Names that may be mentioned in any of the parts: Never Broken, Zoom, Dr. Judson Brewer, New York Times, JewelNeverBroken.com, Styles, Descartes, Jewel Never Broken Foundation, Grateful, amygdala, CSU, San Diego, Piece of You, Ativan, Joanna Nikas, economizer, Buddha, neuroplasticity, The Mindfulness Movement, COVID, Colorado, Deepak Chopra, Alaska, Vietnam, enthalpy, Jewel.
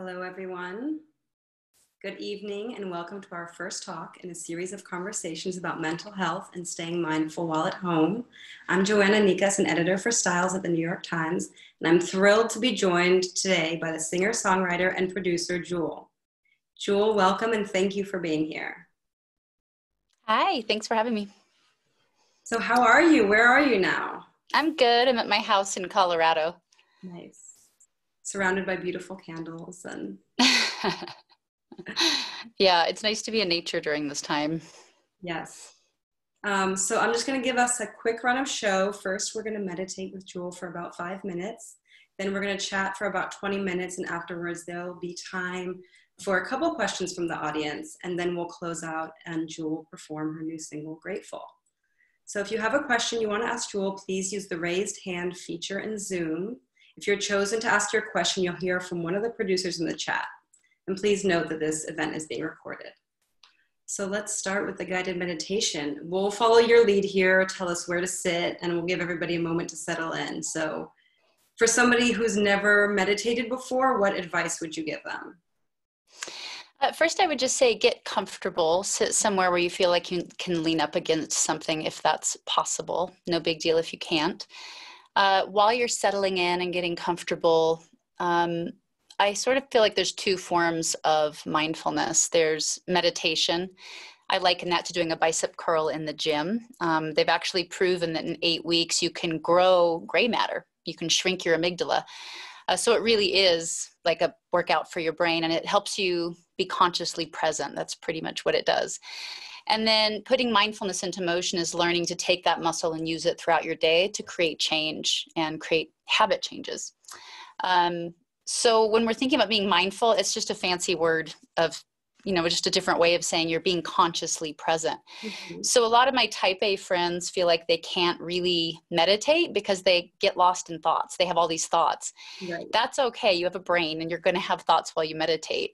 Hello, everyone. Good evening and welcome to our first talk in a series of conversations about mental health and staying mindful while at home. I'm Joanna Nikas, an editor for Styles at the New York Times, and I'm thrilled to be joined today by the singer, songwriter, and producer, Jewel. Jewel, welcome and thank you for being here. Hi, thanks for having me. So how are you? Where are you now? I'm good. I'm at my house in Colorado. Nice. Surrounded by beautiful candles and yeah, it's nice to be in nature during this time. Yes. So I'm just going to give us a quick run of show. First, we're going to meditate with Jewel for about 5 minutes. Then we're going to chat for about 20 minutes. And afterwards, there'll be time for a couple questions from the audience. And then we'll close out and Jewel will perform her new single, Grateful. So if you have a question you want to ask Jewel, please use the raised hand feature in Zoom. If you're chosen to ask your question, you'll hear from one of the producers in the chat. And please note that this event is being recorded. So let's start with the guided meditation. We'll follow your lead here, tell us where to sit, and we'll give everybody a moment to settle in. So for somebody who's never meditated before, what advice would you give them? First, I would just say get comfortable, sit somewhere where you feel like you can lean up against something if that's possible. No big deal if you can't. While you're settling in and getting comfortable, I sort of feel like there's two forms of mindfulness. There's meditation. I liken that to doing a bicep curl in the gym. They've actually proven that in 8 weeks you can grow gray matter. You can shrink your amygdala. So it really is like a workout for your brain, and it helps you be consciously present. That's pretty much what it does. And then putting mindfulness into motion is learning to take that muscle and use it throughout your day to create change and create habit changes. So when we're thinking about being mindful, it's just a fancy word of, you know, just a different way of saying you're being consciously present. Mm-hmm. So a lot of my type A friends feel like they can't really meditate because they get lost in thoughts. They have all these thoughts. Right. That's okay. You have a brain and you're going to have thoughts while you meditate.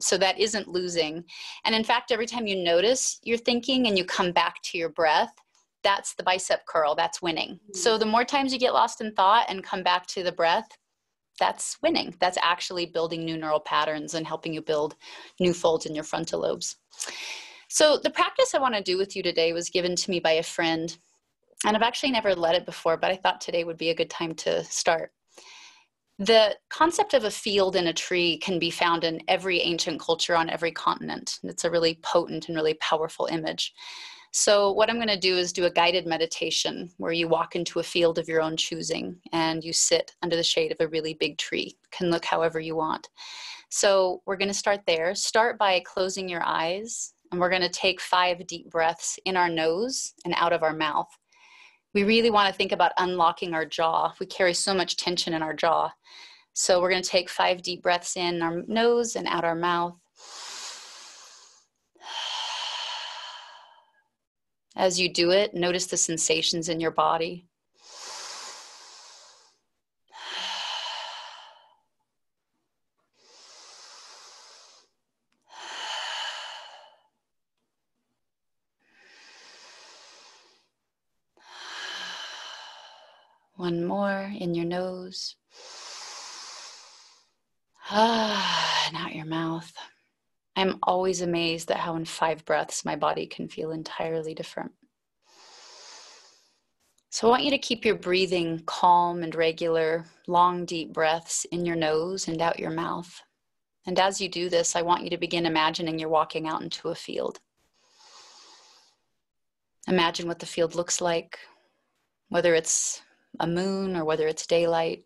So that isn't losing. And in fact, every time you notice you're thinking and you come back to your breath, that's the bicep curl. That's winning. Mm-hmm. So the more times you get lost in thought and come back to the breath, that's winning. That's actually building new neural patterns and helping you build new folds in your frontal lobes. So the practice I want to do with you today was given to me by a friend, and I've actually never led it before, but I thought today would be a good time to start. The concept of a field in a tree can be found in every ancient culture on every continent. It's a really potent and really powerful image. So what I'm going to do is do a guided meditation where you walk into a field of your own choosing and you sit under the shade of a really big tree. It can look however you want. So we're going to start there. Start by closing your eyes, and we're going to take 5 deep breaths in our nose and out of our mouth. We really want to think about unlocking our jaw. We carry so much tension in our jaw. So we're going to take 5 deep breaths in our nose and out our mouth. As you do it, notice the sensations in your body. One more in your nose. And out your mouth. I'm always amazed at how in 5 breaths my body can feel entirely different. So I want you to keep your breathing calm and regular, long, deep breaths in your nose and out your mouth. And as you do this, I want you to begin imagining you're walking out into a field. Imagine what the field looks like, whether it's a moon or whether it's daylight,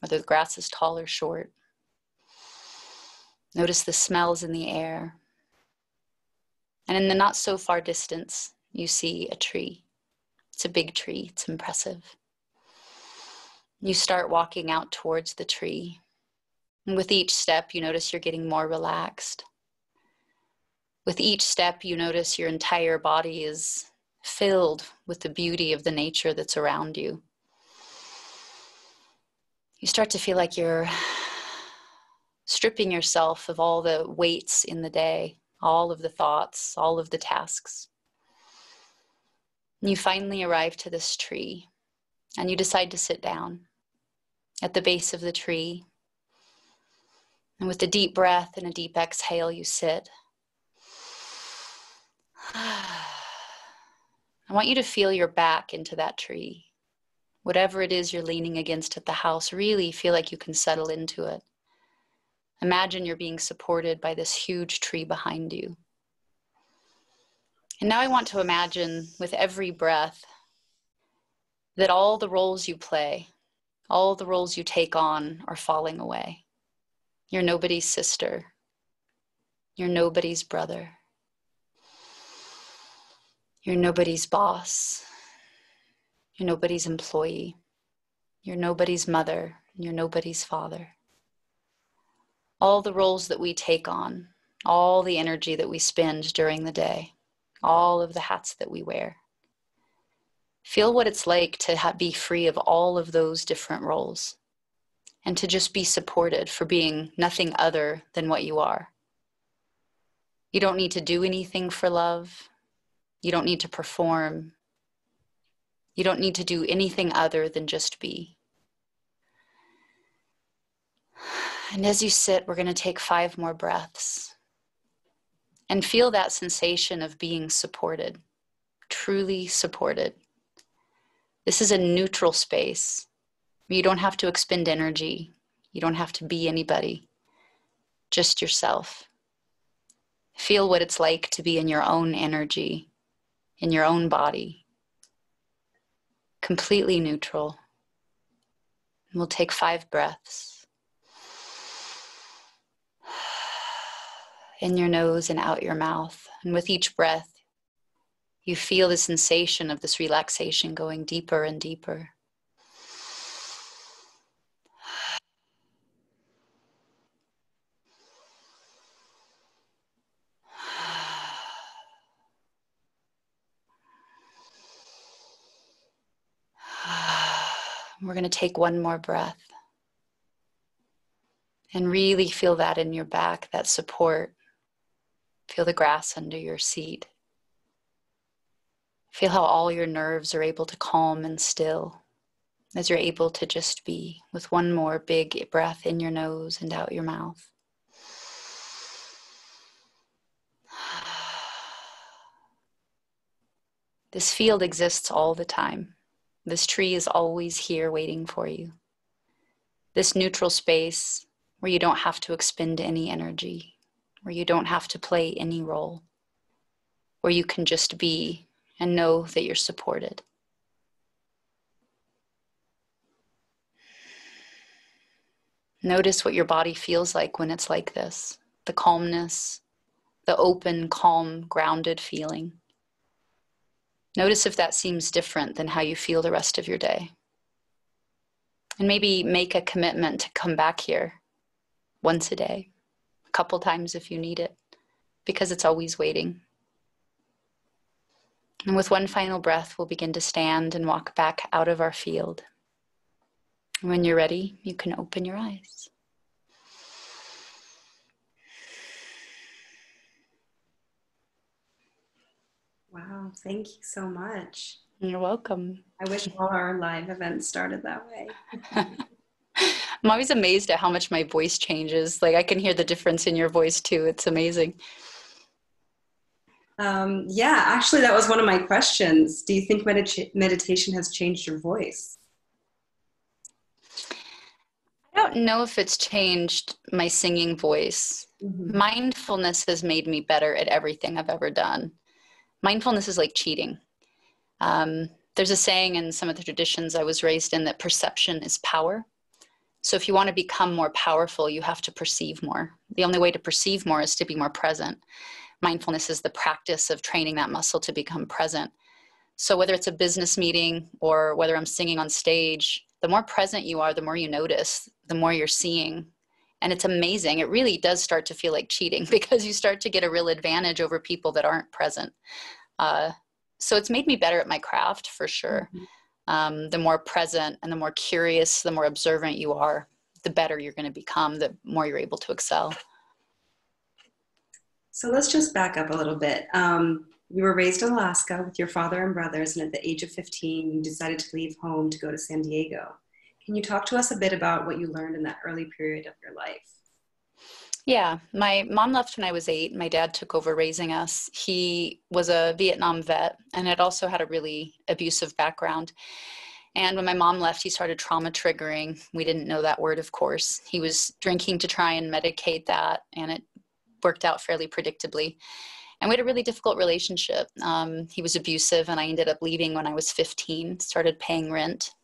whether the grass is tall or short. Notice the smells in the air. And in the not so far distance, you see a tree. It's a big tree, it's impressive. You start walking out towards the tree. And with each step, you notice you're getting more relaxed. With each step, you notice your entire body is filled with the beauty of the nature that's around you. You start to feel like you're stripping yourself of all the weights in the day, all of the thoughts, all of the tasks. You finally arrive to this tree, and you decide to sit down. At the base of the tree, And with a deep breath and a deep exhale, you sit. I want you to feel your back into that tree. Whatever it is you're leaning against at the house, really feel like you can settle into it. Imagine you're being supported by this huge tree behind you. And now I want to imagine with every breath that all the roles you play, all the roles you take on are falling away. You're nobody's sister. You're nobody's brother. You're nobody's boss. You're nobody's employee. You're nobody's mother. You're nobody's father. All the roles that we take on, all the energy that we spend during the day, all of the hats that we wear. Feel what it's like to be free of all of those different roles and to just be supported for being nothing other than what you are. You don't need to do anything for love. You don't need to perform. You don't need to do anything other than just be. And as you sit, we're going to take 5 more breaths. And feel that sensation of being supported, truly supported. This is a neutral space. You don't have to expend energy. You don't have to be anybody, just yourself. Feel what it's like to be in your own energy, in your own body, completely neutral. And we'll take 5 breaths. In your nose and out your mouth. And with each breath, you feel the sensation of this relaxation going deeper and deeper. We're going to take 1 more breath. And really feel that in your back, that support. Feel the grass under your seat. Feel how all your nerves are able to calm and still as you're able to just be, with 1 more big breath in your nose and out your mouth. This field exists all the time. This tree is always here waiting for you. This neutral space where you don't have to expend any energy, where you don't have to play any role, where you can just be and know that you're supported. Notice what your body feels like when it's like this, the calmness, the open, calm, grounded feeling. Notice if that seems different than how you feel the rest of your day. And maybe make a commitment to come back here once a day, couple times if you need it, because it's always waiting. And with 1 final breath, we'll begin to stand and walk back out of our field. And when you're ready, you can open your eyes. Wow, thank you so much. You're welcome. I wish all our live events started that way. I'm always amazed at how much my voice changes. Like I can hear the difference in your voice too. It's amazing. Yeah, actually that was one of my questions. Do you think meditation has changed your voice? I don't know if it's changed my singing voice. Mm-hmm. Mindfulness has made me better at everything I've ever done. Mindfulness is like cheating. There's a saying in some of the traditions I was raised in that perception is power. So if you want to become more powerful, you have to perceive more. The only way to perceive more is to be more present. Mindfulness is the practice of training that muscle to become present. So whether it's a business meeting or whether I'm singing on stage, the more present you are, the more you notice, the more you're seeing. And it's amazing. It really does start to feel like cheating because you start to get a real advantage over people that aren't present. So it's made me better at my craft for sure. Mm-hmm. The more present and the more curious, the more observant you are, the better you're going to become, the more you're able to excel. So let's just back up a little bit. You were raised in Alaska with your father and brothers, and at the age of 15, you decided to leave home to go to San Diego. Can you talk to us a bit about what you learned in that early period of your life? Yeah, my mom left when I was 8. My dad took over raising us. He was a Vietnam vet and had also had a really abusive background. And when my mom left, he started trauma triggering. We didn't know that word, of course. He was drinking to try and medicate that, and it worked out fairly predictably. And we had a really difficult relationship. He was abusive, and I ended up leaving when I was 15, started paying rent.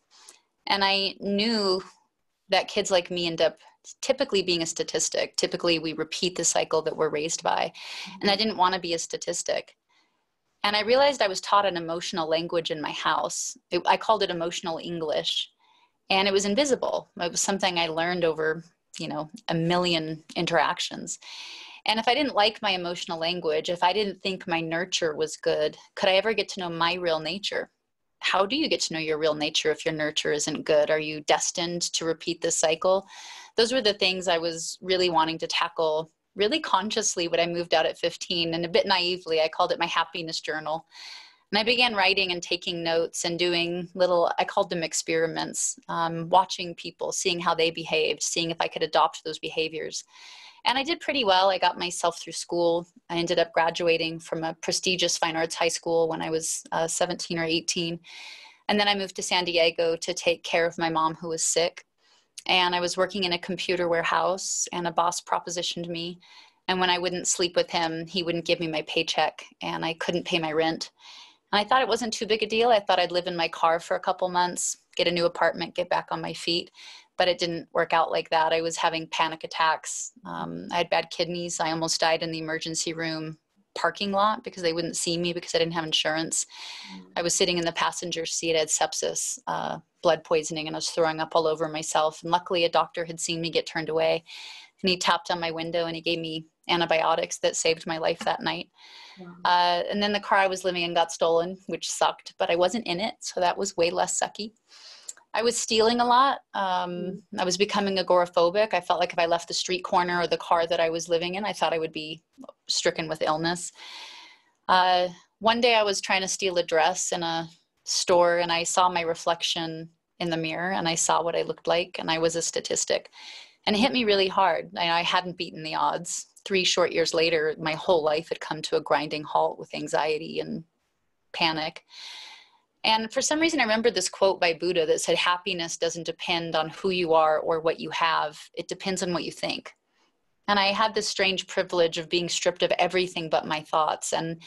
And I knew that kids like me end up typically being a statistic. Typically, we repeat the cycle that we're raised by. And I didn't want to be a statistic. And I realized I was taught an emotional language in my house. I called it emotional English. And it was invisible. It was something I learned over, you know, a million interactions. And if I didn't like my emotional language, if I didn't think my nurture was good, could I ever get to know my real nature? How do you get to know your real nature if your nurture isn't good? Are you destined to repeat this cycle? Those were the things I was really wanting to tackle really consciously when I moved out at 15, and a bit naively, I called it my happiness journal. And I began writing and taking notes and doing little, I called them experiments, watching people, seeing how they behaved, seeing if I could adopt those behaviors. And I did pretty well. I got myself through school. I ended up graduating from a prestigious fine arts high school when I was 17 or 18. And then I moved to San Diego to take care of my mom who was sick. And I was working in a computer warehouse, and a boss propositioned me. And when I wouldn't sleep with him, he wouldn't give me my paycheck, and I couldn't pay my rent. And I thought it wasn't too big a deal. I thought I'd live in my car for a couple months, get a new apartment, get back on my feet. But it didn't work out like that. I was having panic attacks. I had bad kidneys. I almost died in the emergency room parking lot because they wouldn't see me because I didn't have insurance. I was sitting in the passenger seat. I had sepsis, blood poisoning, and I was throwing up all over myself. And luckily, a doctor had seen me get turned away. And he tapped on my window, and he gave me antibiotics that saved my life that night. Wow. And then the car I was living in got stolen, which sucked, but I wasn't in it. So that was way less sucky. I was stealing a lot. I was becoming agoraphobic. I felt like if I left the street corner or the car that I was living in, I thought I would be stricken with illness. One day I was trying to steal a dress in a store, and I saw my reflection in the mirror, and I saw what I looked like, and I was a statistic. And it hit me really hard. I hadn't beaten the odds. 3 short years later, my whole life had come to a grinding halt with anxiety and panic. And for some reason, I remembered this quote by Buddha that said, happiness doesn't depend on who you are or what you have. It depends on what you think. And I had this strange privilege of being stripped of everything but my thoughts. And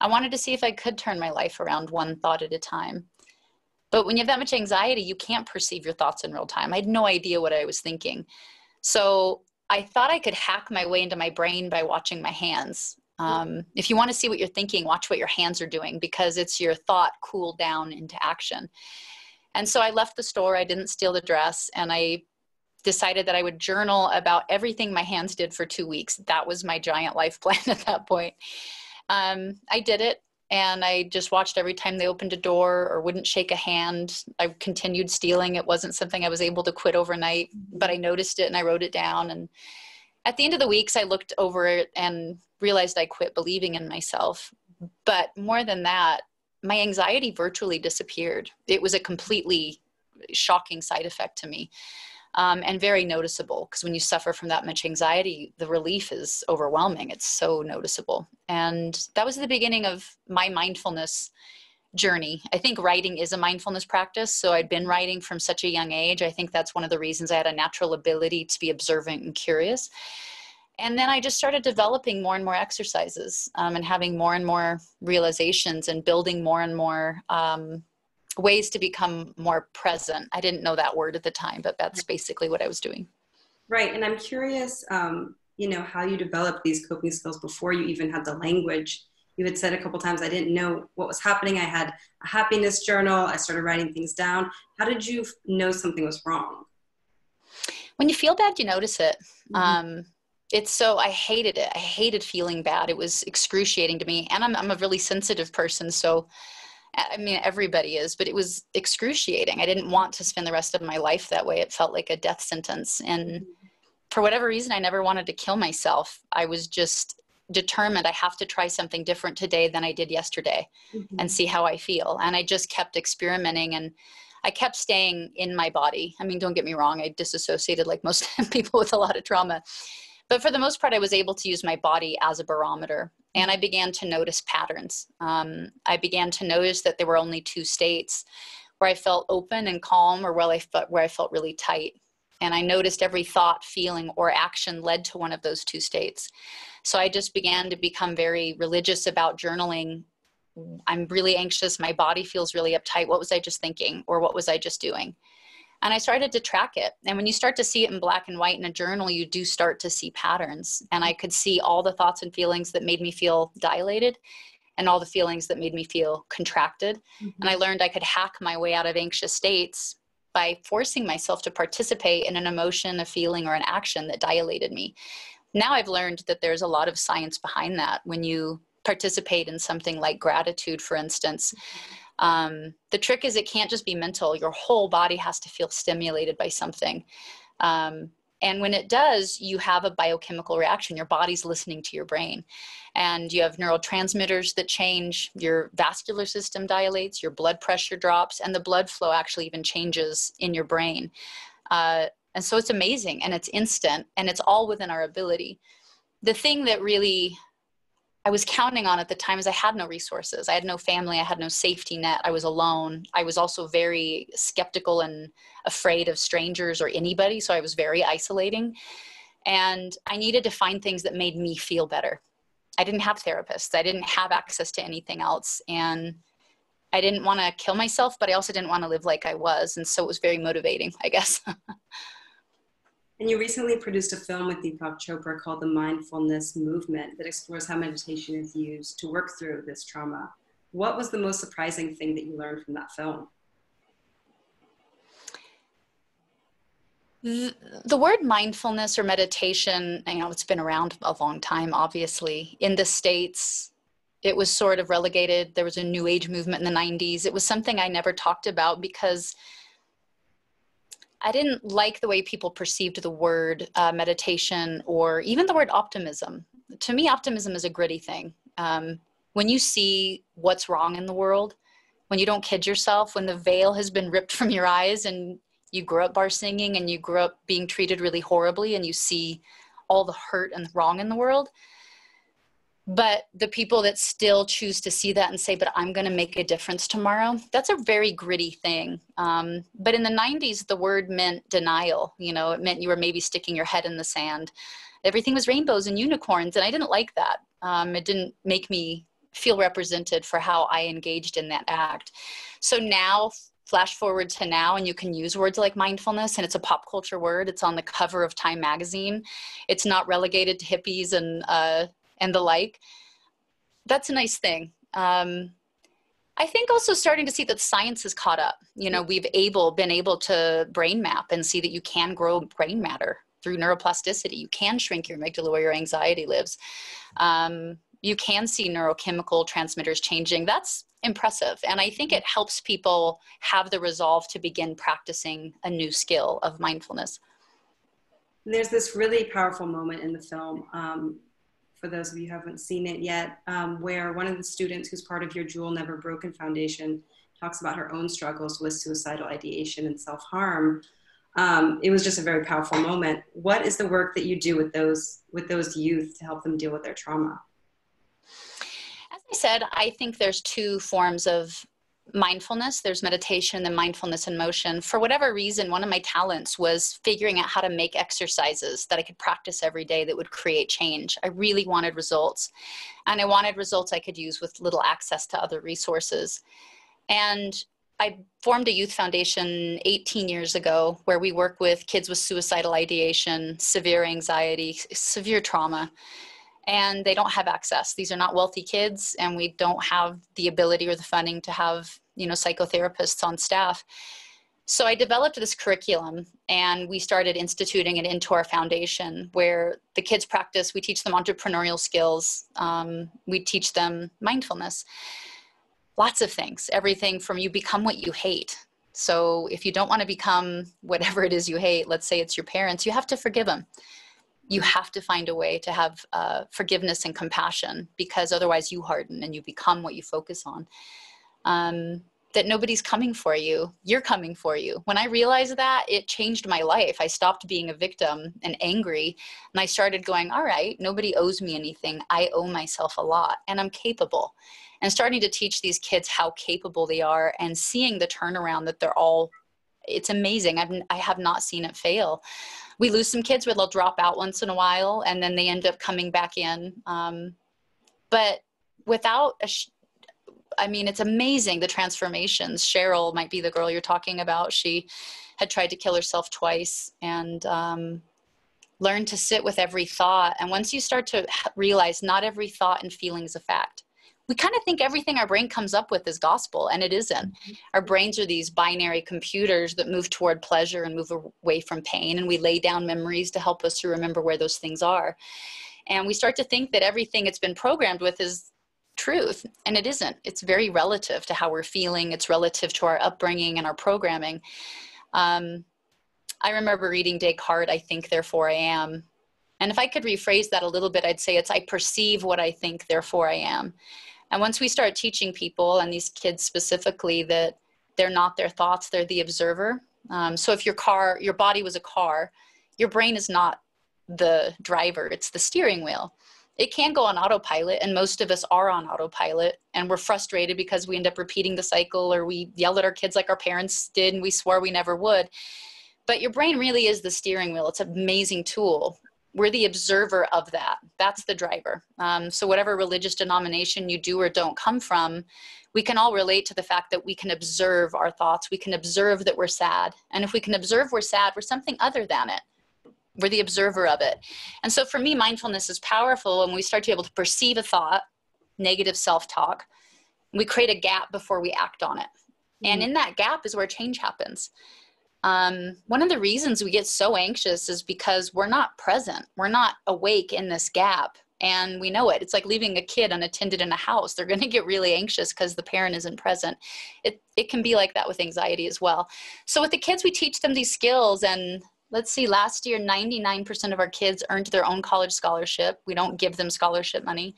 I wanted to see if I could turn my life around one thought at a time. But when you have that much anxiety, you can't perceive your thoughts in real time. I had no idea what I was thinking. So I thought I could hack my way into my brain by watching my hands. If you want to see what you're thinking, watch what your hands are doing, because it's your thought cooled down into action. And so I left the store. I didn't steal the dress. And I decided that I would journal about everything my hands did for 2 weeks. That was my giant life plan at that point. I did it. And I just watched every time they opened a door or wouldn't shake a hand. I continued stealing. It wasn't something I was able to quit overnight, but I noticed it and I wrote it down. And at the end of the weeks, I looked over it and realized I quit believing in myself. But more than that, my anxiety virtually disappeared. It was a completely shocking side effect to me, and very noticeable, because when you suffer from that much anxiety, the relief is overwhelming. It's so noticeable. And that was the beginning of my mindfulness journey. I think writing is a mindfulness practice. So I'd been writing from such a young age. I think that's one of the reasons I had a natural ability to be observant and curious. And then I just started developing more and more exercises, and having more and more realizations and building more and more ways to become more present. I didn't know that word at the time, but that's basically what I was doing. Right. And I'm curious, you know, how you developed these coping skills before you even had the language. You had said a couple times, I didn't know what was happening. I had a happiness journal. I started writing things down. How did you know something was wrong? When you feel bad, you notice it. It's so, I hated it. I hated feeling bad. It was excruciating to me. And I'm a really sensitive person. So, I mean, everybody is, but it was excruciating. I didn't want to spend the rest of my life that way. It felt like a death sentence. And for whatever reason, I never wanted to kill myself. I was just determined I have to try something different today than I did yesterday and see how I feel. And I just kept experimenting, and I kept staying in my body. I mean, don't get me wrong. I disassociated like most people with a lot of trauma. But for the most part, I was able to use my body as a barometer. And I began to notice patterns. I began to notice that there were only two states, where I felt open and calm, or where I felt really tight. And I noticed every thought, feeling, or action led to one of those two states. So I just began to become very religious about journaling. I'm really anxious. My body feels really uptight. What was I just thinking? Or what was I just doing? And I started to track it. And when you start to see it in black and white in a journal, you do start to see patterns. And I could see all the thoughts and feelings that made me feel dilated and all the feelings that made me feel contracted. Mm-hmm. And I learned I could hack my way out of anxious states by forcing myself to participate in an emotion, a feeling, or an action that dilated me. Now I've learned that there's a lot of science behind that. When you participate in something like gratitude, for instance, the trick is it can't just be mental. Your whole body has to feel stimulated by something. And when it does, you have a biochemical reaction. Your body's listening to your brain. And you have neurotransmitters that change. Your vascular system dilates, your blood pressure drops, and the blood flow actually even changes in your brain. And so it's amazing, and it's instant, and it's all within our ability. The thing that really I was counting on at the time is I had no resources. I had no family. I had no safety net. I was alone. I was also very skeptical and afraid of strangers or anybody. So I was very isolating, and I needed to find things that made me feel better. I didn't have therapists. I didn't have access to anything else. And I didn't want to kill myself, but I also didn't want to live like I was. And so it was very motivating, I guess. And you recently produced a film with Deepak Chopra called The Mindfulness Movement that explores how meditation is used to work through this trauma. What was the most surprising thing that you learned from that film? The word mindfulness or meditation, you know, it's been around a long time, obviously. In the States, it was sort of relegated. There was a New Age movement in the 90s. It was something I never talked about because I didn't like the way people perceived the word meditation or even the word optimism. To me, optimism is a gritty thing. When you see what's wrong in the world, when you don't kid yourself, when the veil has been ripped from your eyes and you grew up bar singing and you grew up being treated really horribly and you see all the hurt and the wrong in the world. But the people that still choose to see that and say, but I'm going to make a difference tomorrow, that's a very gritty thing. But in the 90s, the word meant denial. You know, it meant you were maybe sticking your head in the sand. Everything was rainbows and unicorns, and I didn't like that. It didn't make me feel represented for how I engaged in that act. So now, flash forward to now, and you can use words like mindfulness, and it's a pop culture word. It's on the cover of Time magazine. It's not relegated to hippies and the like. That's a nice thing. I think also starting to see that science has caught up. You know, we've been able to brain map and see that you can grow brain matter through neuroplasticity. You can shrink your amygdala where your anxiety lives. You can see neurochemical transmitters changing. That's impressive. And I think it helps people have the resolve to begin practicing a new skill of mindfulness. And there's this really powerful moment in the film, for those of you who haven't seen it yet, where one of the students who's part of your Jewel Never Broken Foundation talks about her own struggles with suicidal ideation and self-harm. It was just a very powerful moment. What is the work that you do with those youth to help them deal with their trauma? As I said, I think there's two forms of mindfulness. There's meditation and mindfulness in motion. For whatever reason, one of my talents was figuring out how to make exercises that I could practice every day that would create change. I really wanted results, and I wanted results I could use with little access to other resources. And I formed a youth foundation 18 years ago where we work with kids with suicidal ideation, severe anxiety, severe trauma. And they don't have access. These are not wealthy kids, and we don't have the ability or the funding to have, you know, psychotherapists on staff. So I developed this curriculum, and we started instituting it into our foundation where the kids practice. We teach them entrepreneurial skills. We teach them mindfulness, lots of things, everything from you become what you hate. So if you don't want to become whatever it is you hate, let's say it's your parents, you have to forgive them. You have to find a way to have forgiveness and compassion, because otherwise you harden and you become what you focus on. that nobody's coming for you. You're coming for you. When I realized that, it changed my life. I stopped being a victim and angry, and I started going, all right, nobody owes me anything. I owe myself a lot, and I'm capable. And starting to teach these kids how capable they are and seeing the turnaround that they're all, it's amazing. I have not seen it fail. We lose some kids where they'll drop out once in a while, and then they end up coming back in. But without a, I mean, it's amazing the transformations. Cheryl might be the girl you're talking about. She had tried to kill herself twice and learned to sit with every thought. And once you start to realize not every thought and feeling is a fact. We kind of think everything our brain comes up with is gospel, and it isn't. Our brains are these binary computers that move toward pleasure and move away from pain, and we lay down memories to help us to remember where those things are. And we start to think that everything it's been programmed with is truth, and it isn't. It's very relative to how we're feeling. It's relative to our upbringing and our programming. I remember reading Descartes, I think, therefore I am. And if I could rephrase that a little bit, I'd say it's I perceive what I think, therefore I am. And once we start teaching people, and these kids specifically, that they're not their thoughts, they're the observer. So if your body was a car, your brain is not the driver, it's the steering wheel. It can go on autopilot, and most of us are on autopilot, and we're frustrated because we end up repeating the cycle, or we yell at our kids like our parents did and we swore we never would. But your brain really is the steering wheel. It's an amazing tool. We're the observer of that. That's the driver. So whatever religious denomination you do or don't come from, we can all relate to the fact that we can observe our thoughts. We can observe that we're sad. And if we can observe we're sad, we're something other than it. We're the observer of it. And so for me, mindfulness is powerful when we start to be able to perceive a thought, negative self-talk. We create a gap before we act on it. And in that gap is where change happens. One of the reasons we get so anxious is because we're not present. We're not awake in this gap, and we know it. It's like leaving a kid unattended in a house. They're going to get really anxious because the parent isn't present. It can be like that with anxiety as well. So with the kids, we teach them these skills, and let's see, last year, 99% of our kids earned their own college scholarship. We don't give them scholarship money.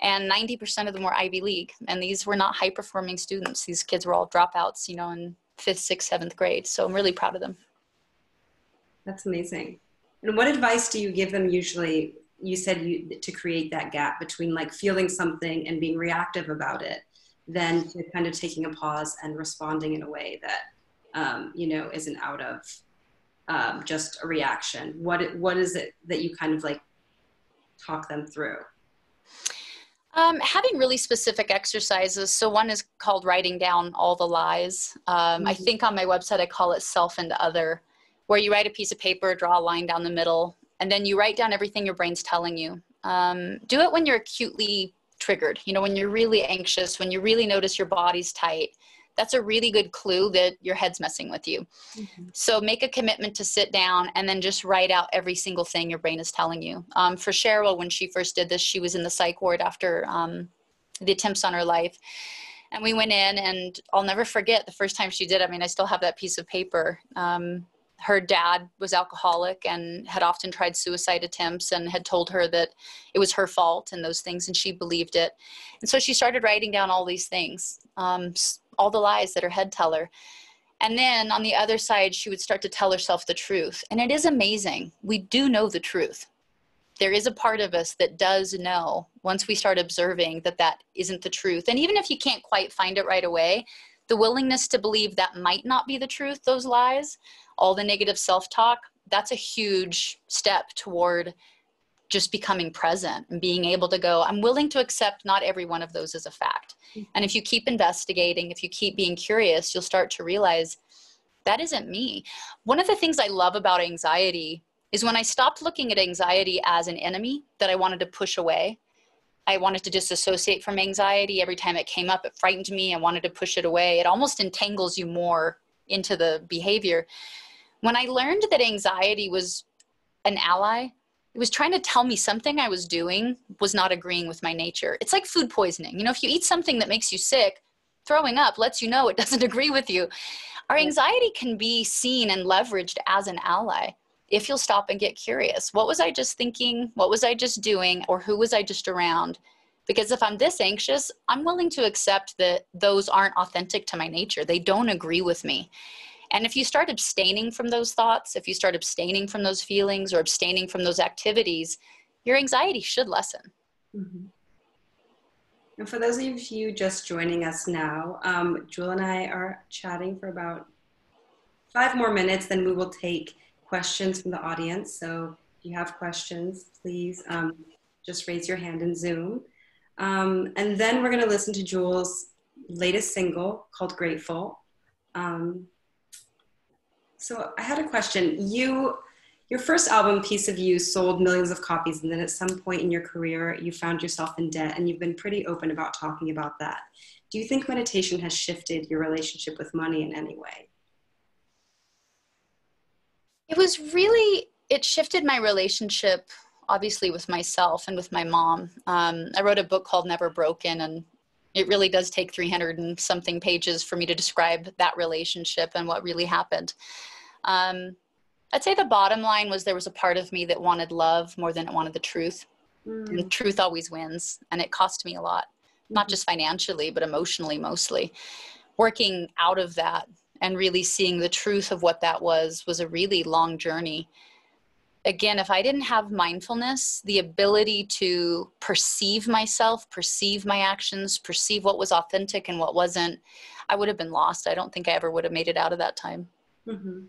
And 90% of them were Ivy League. And these were not high-performing students. These kids were all dropouts, you know, in 5th, 6th, 7th grade. So I'm really proud of them. That's amazing. And what advice do you give them usually? You said to create that gap between like feeling something and being reactive about it, then to kind of taking a pause and responding in a way that, you know, isn't out of... just a reaction. What is it that you kind of like talk them through? Having really specific exercises. So one is called writing down all the lies. I think on my website, I call it self and other, where you write a piece of paper, draw a line down the middle, and then you write down everything your brain's telling you. Do it when you're acutely triggered, you know, when you're really anxious, when you really notice your body's tight. That's a really good clue that your head's messing with you. So make a commitment to sit down and then just write out every single thing your brain is telling you. For Cheryl, when she first did this, she was in the psych ward after the attempts on her life. And we went in, and I'll never forget the first time she did. I mean, I still have that piece of paper. Her dad was alcoholic and had often tried suicide attempts and had told her that it was her fault and those things, and she believed it. And so she started writing down all these things. All the lies that her head tell her. And then on the other side, she would start to tell herself the truth. And it is amazing. We do know the truth. There is a part of us that does know, once we start observing, that that isn't the truth. And even if you can't quite find it right away, the willingness to believe that might not be the truth, those lies, all the negative self-talk, that's a huge step toward just becoming present and being able to go, I'm willing to accept not every one of those as a fact. And if you keep investigating, if you keep being curious, you'll start to realize that isn't me. One of the things I love about anxiety is when I stopped looking at anxiety as an enemy that I wanted to push away. I wanted to disassociate from anxiety. Every time it came up, it frightened me. I wanted to push it away. It almost entangles you more into the behavior. When I learned that anxiety was an ally, it was trying to tell me something I was doing was not agreeing with my nature. It's like food poisoning. You know, if you eat something that makes you sick, throwing up lets you know it doesn't agree with you. Our anxiety can be seen and leveraged as an ally if you'll stop and get curious. What was I just thinking? What was I just doing? Or who was I just around? Because if I'm this anxious, I'm willing to accept that those aren't authentic to my nature. They don't agree with me. And if you start abstaining from those thoughts, if you start abstaining from those feelings or abstaining from those activities, your anxiety should lessen. Mm-hmm. And for those of you just joining us now, Jewel and I are chatting for about 5 more minutes, then we will take questions from the audience. So if you have questions, please just raise your hand in Zoom. And then we're gonna listen to Jewel's latest single called Grateful. So I had a question. Your first album, Piece of You, sold millions of copies, and then at some point in your career, you found yourself in debt, and you've been pretty open about talking about that. Do you think meditation has shifted your relationship with money in any way? It shifted my relationship, obviously, with myself and with my mom. I wrote a book called Never Broken, and it really does take 300 and something pages for me to describe that relationship and what really happened. I'd say the bottom line was there was a part of me that wanted love more than it wanted the truth. Mm. And the truth always wins, and it cost me a lot, not just financially, but emotionally mostly. Working out of that and really seeing the truth of what that was a really long journey. Again, if I didn't have mindfulness, the ability to perceive myself, perceive my actions, perceive what was authentic and what wasn't, I would have been lost. I don't think I ever would have made it out of that time. Mm-hmm.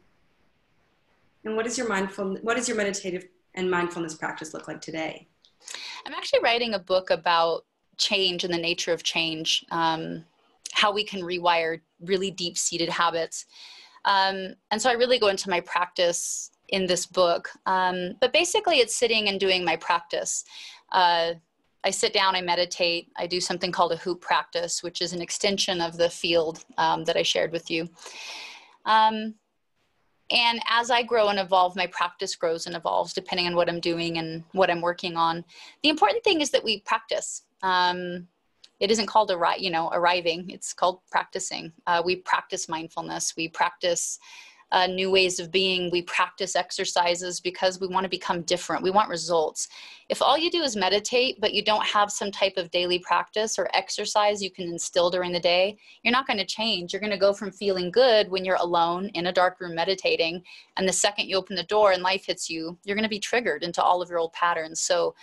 And what does your meditative and mindfulness practice look like today? I'm actually writing a book about change and the nature of change, how we can rewire really deep-seated habits. And so I really go into my practice in this book. But basically it's sitting and doing my practice. I sit down, I meditate, I do something called a hoop practice, which is an extension of the field that I shared with you. And as I grow and evolve, my practice grows and evolves depending on what I'm doing and what I'm working on. The important thing is that we practice. It isn't called arriving, it's called practicing. We practice mindfulness, we practice new ways of being, we practice exercises because we want to become different, we want results. If all you do is meditate, but you don't have some type of daily practice or exercise you can instill during the day, you're not going to change. You're going to go from feeling good when you're alone in a dark room meditating, and the second you open the door and life hits you, you're going to be triggered into all of your old patterns. So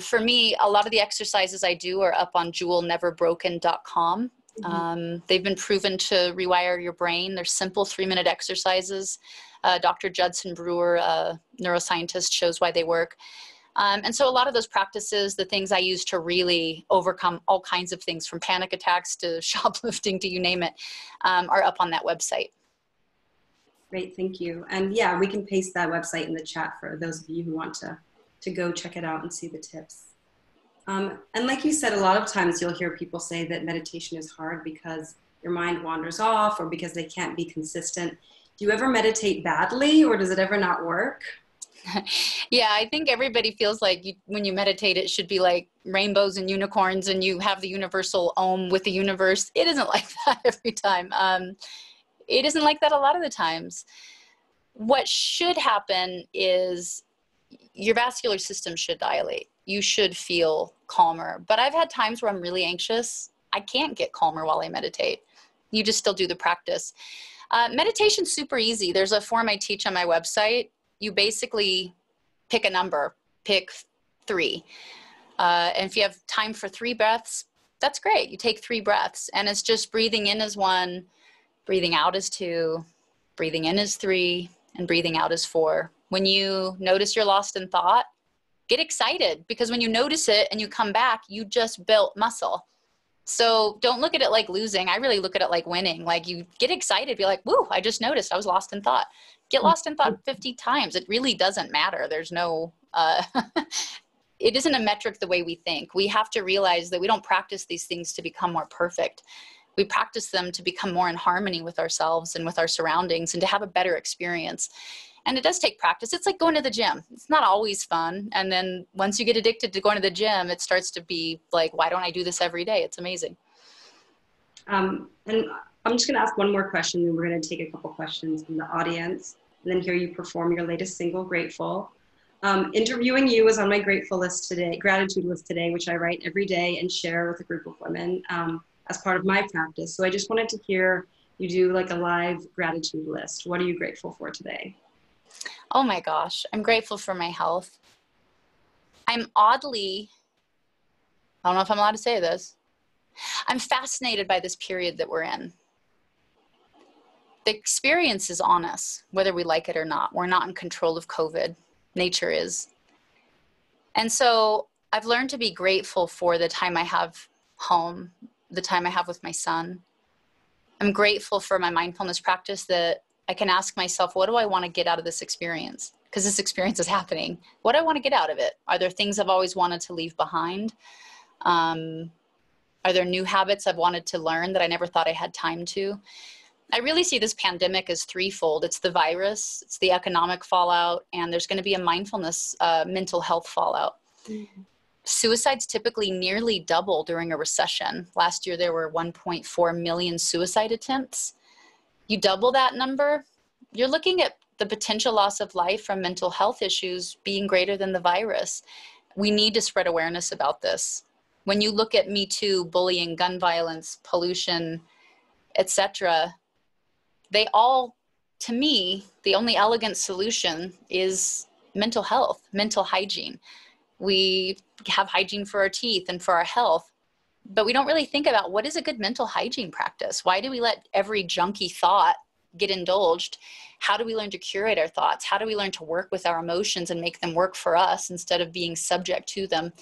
for me, a lot of the exercises I do are up on JewelNeverBroken.com. Mm-hmm. They've been proven to rewire your brain. They're simple 3-minute exercises. Dr. Judson Brewer, a neuroscientist, shows why they work. And so a lot of those practices, the things I use to really overcome all kinds of things, from panic attacks to shoplifting to you name it, are up on that website. Great, thank you. And yeah, we can paste that website in the chat for those of you who want to go check it out and see the tips. And like you said, a lot of times you'll hear people say that meditation is hard because your mind wanders off or because they can't be consistent. Do you ever meditate badly, or does it ever not work? Yeah, I think everybody feels like when you meditate, it should be like rainbows and unicorns and you have the universal om with the universe. It isn't like that every time. It isn't like that a lot of the times. What should happen is your vascular system should dilate. You should feel calmer. But I've had times where I'm really anxious. I can't get calmer while I meditate. You just still do the practice. Meditation's super easy. There's a form I teach on my website. You basically pick a number, pick 3. And if you have time for 3 breaths, that's great. You take 3 breaths. And it's just breathing in is 1, breathing out is 2, breathing in is 3, and breathing out is 4. When you notice you're lost in thought, get excited, because when you notice it and you come back, you just built muscle. So don't look at it like losing. I really look at it like winning. Like, you get excited, be like, woo, I just noticed I was lost in thought. Get lost in thought 50 times. It really doesn't matter. There's no, it isn't a metric the way we think. We have to realize that we don't practice these things to become more perfect. We practice them to become more in harmony with ourselves and with our surroundings and to have a better experience. And it does take practice. It's like going to the gym. It's not always fun. And then once you get addicted to going to the gym, it starts to be like, why don't I do this every day? It's amazing. And I'm just going to ask one more question, and we're going to take a couple questions from the audience and then hear you perform your latest single, Grateful. Interviewing you was on my grateful list today, gratitude list today, which I write every day and share with a group of women as part of my practice. So I just wanted to hear you do like a live gratitude list. What are you grateful for today? Oh my gosh, I'm grateful for my health. I'm oddly, I don't know if I'm allowed to say this, I'm fascinated by this period that we're in. The experience is on us, whether we like it or not. We're not in control of COVID. Nature is. And so I've learned to be grateful for the time I have home, the time I have with my son. I'm grateful for my mindfulness practice that I can ask myself, what do I want to get out of this experience? Because this experience is happening. What do I want to get out of it? Are there things I've always wanted to leave behind? Are there new habits I've wanted to learn that I never thought I had time to? I really see this pandemic as threefold. It's the virus, it's the economic fallout, and there's going to be a mindfulness, mental health fallout. Mm-hmm. Suicides typically nearly double during a recession. Last year, there were 1.4 million suicide attempts. You double that number, you're looking at the potential loss of life from mental health issues being greater than the virus. We need to spread awareness about this. When you look at Me Too, bullying, gun violence, pollution, etc., they all, to me, the only elegant solution is mental health, mental hygiene. We have hygiene for our teeth and for our health, but we don't really think about what is a good mental hygiene practice. Why do we let every junky thought get indulged? How do we learn to curate our thoughts? How do we learn to work with our emotions and make them work for us instead of being subject to them?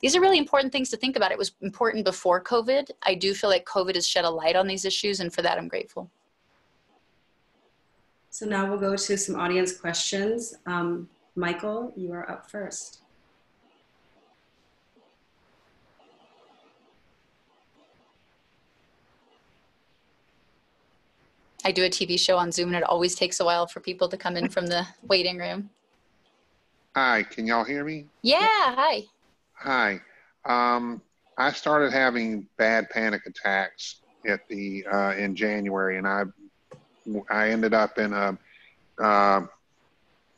These are really important things to think about. It was important before COVID. I do feel like COVID has shed a light on these issues, and for that, I'm grateful. So now we'll go to some audience questions. Michael, you are up first. I do a TV show on Zoom and it always takes a while for people to come in from the waiting room. Hi, can y'all hear me? Yeah, hi. Hi. I started having bad panic attacks at the in January, and I ended up in a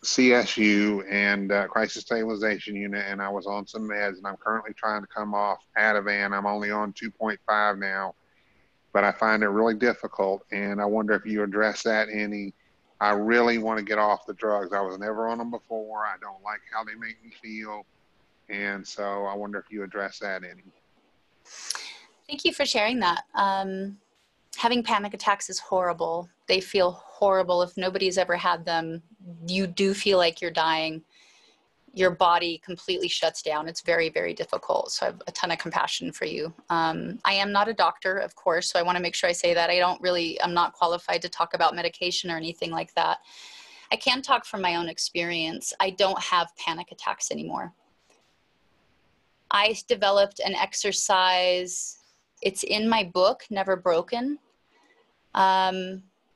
CSU and crisis stabilization unit, and I was on some meds, and I'm currently trying to come off Ativan. I'm only on 2.5 now, but I find it really difficult, and I wonder if you address that any. I really want to get off the drugs. I was never on them before. I don't like how they make me feel, and so I wonder if you address that any. Thank you for sharing that. Having panic attacks is horrible. They feel horrible. If nobody's ever had them, you do feel like you're dying. Your body completely shuts down. It's very, very difficult. So I have a ton of compassion for you. I am not a doctor, of course, so I want to make sure I say that. I'm not qualified to talk about medication or anything like that. I can talk from my own experience. I don't have panic attacks anymore. I developed an exercise. It's in my book, Never Broken.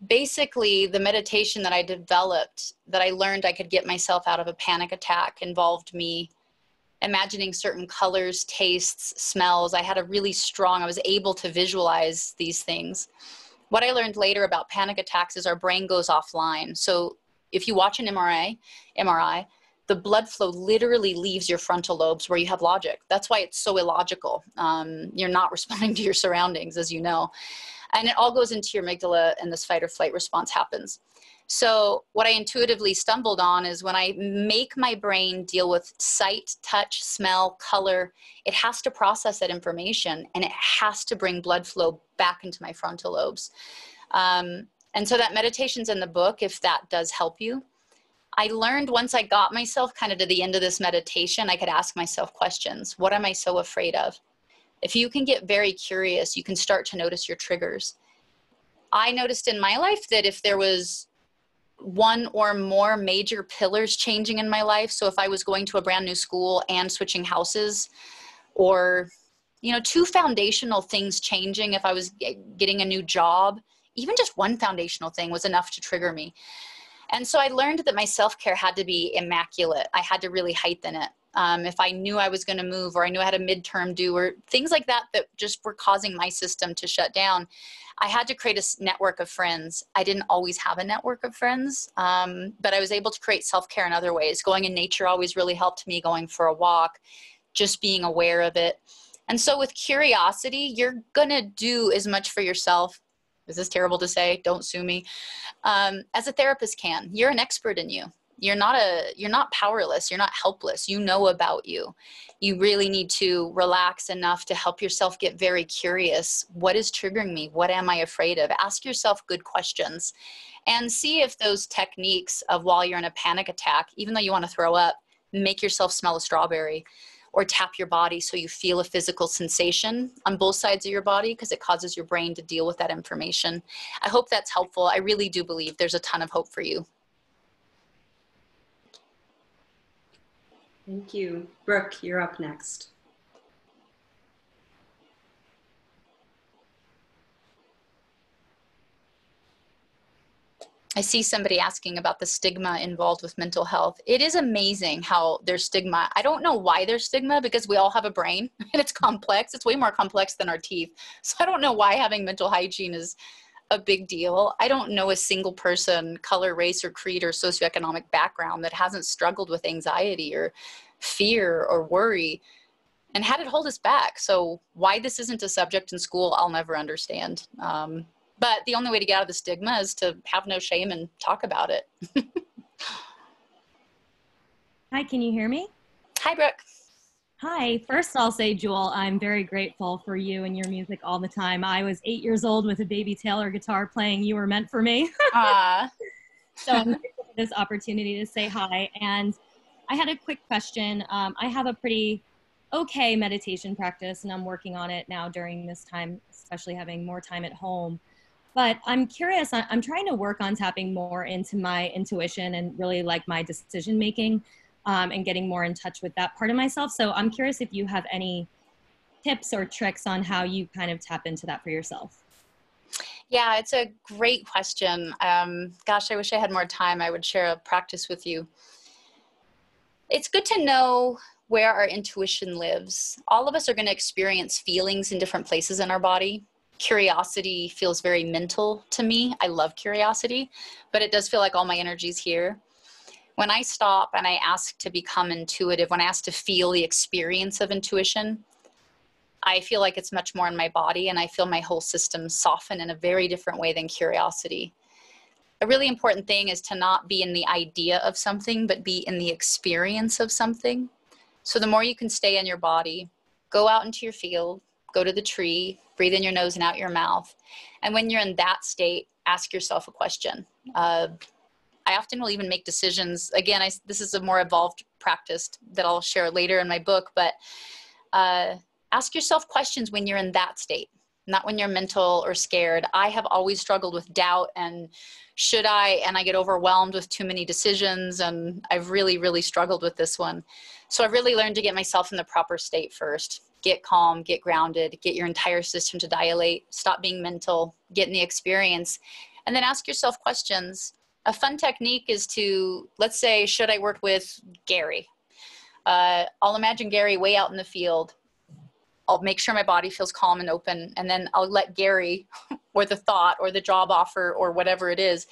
Basically, the meditation that I developed, that I learned I could get myself out of a panic attack, involved me imagining certain colors, tastes, smells. I was able to visualize these things. What I learned later about panic attacks is our brain goes offline. So if you watch an MRI, the blood flow literally leaves your frontal lobes where you have logic. That's why it's so illogical. You're not responding to your surroundings, as you know. And it all goes into your amygdala, and this fight or flight response happens. So what I intuitively stumbled on is when I make my brain deal with sight, touch, smell, color, it has to process that information, and it has to bring blood flow back into my frontal lobes. And so that meditation's in the book, if that does help you. I learned once I got myself kind of to the end of this meditation, I could ask myself questions. What am I so afraid of? If you can get very curious, you can start to notice your triggers. I noticed in my life that if there was one or more major pillars changing in my life, so if I was going to a brand new school and switching houses, or, you know, two foundational things changing, if I was getting a new job, even just one foundational thing was enough to trigger me. And so I learned that my self-care had to be immaculate. I had to really heighten it. if I knew I was going to move, or I knew I had a midterm due, or things like that that just were causing my system to shut down, I had to create a network of friends. I didn't always have a network of friends, but I was able to create self-care in other ways. Going in nature always really helped me, going for a walk, just being aware of it. And so with curiosity, you're going to do as much for yourself. This is terrible to say, don't sue me, as a therapist can. You're an expert in you. You're not powerless. You're not helpless. You know about you. You really need to relax enough to help yourself get very curious. What is triggering me? What am I afraid of? Ask yourself good questions and see if those techniques of, while you're in a panic attack, even though you want to throw up, make yourself smell a strawberry or tap your body so you feel a physical sensation on both sides of your body, because it causes your brain to deal with that information. I hope that's helpful. I really do believe there's a ton of hope for you. Thank you. Brooke, you're up next. I see somebody asking about the stigma involved with mental health. It is amazing how there's stigma. I don't know why there's stigma, because we all have a brain and it's complex. It's way more complex than our teeth. So I don't know why having mental hygiene is a big deal. I don't know a single person, color, race, or creed, or socioeconomic background that hasn't struggled with anxiety or fear or worry and had it hold us back. So why this isn't a subject in school, I'll never understand. But the only way to get out of the stigma is to have no shame and talk about it. Hi, can you hear me? Hi, Brooke. Hi. First, I'll say, Jewel, I'm very grateful for you and your music all the time. I was 8 years old with a Baby Taylor guitar playing You Were Meant for Me. So I'm grateful for this opportunity to say hi. And I had a quick question. I have a pretty okay meditation practice, and I'm working on it now during this time, especially having more time at home. But I'm curious, I'm trying to work on tapping more into my intuition and really like my decision making. And getting more in touch with that part of myself. So I'm curious if you have any tips or tricks on how you kind of tap into that for yourself. Yeah, it's a great question. Gosh, I wish I had more time. I would share a practice with you. It's good to know where our intuition lives. All of us are going to experience feelings in different places in our body. Curiosity feels very mental to me. I love curiosity, but it does feel like all my energy's here. When I stop and I ask to become intuitive, when I ask to feel the experience of intuition, I feel like it's much more in my body, and I feel my whole system soften in a very different way than curiosity. A really important thing is to not be in the idea of something, but be in the experience of something. So the more you can stay in your body, go out into your field, go to the tree, breathe in your nose and out your mouth. And when you're in that state, ask yourself a question. I often will even make decisions. Again, this is a more evolved practice that I'll share later in my book, but ask yourself questions when you're in that state, not when you're mental or scared. I have always struggled with doubt and should I, and I get overwhelmed with too many decisions, and I've really, really struggled with this one. So I've really learned to get myself in the proper state first. Get calm, get grounded, get your entire system to dilate, stop being mental, get in the experience, and then ask yourself questions. A fun technique is to, let's say, should I work with Gary? I'll imagine Gary way out in the field. I'll make sure my body feels calm and open, and then I'll let Gary or the thought or the job offer or whatever it is,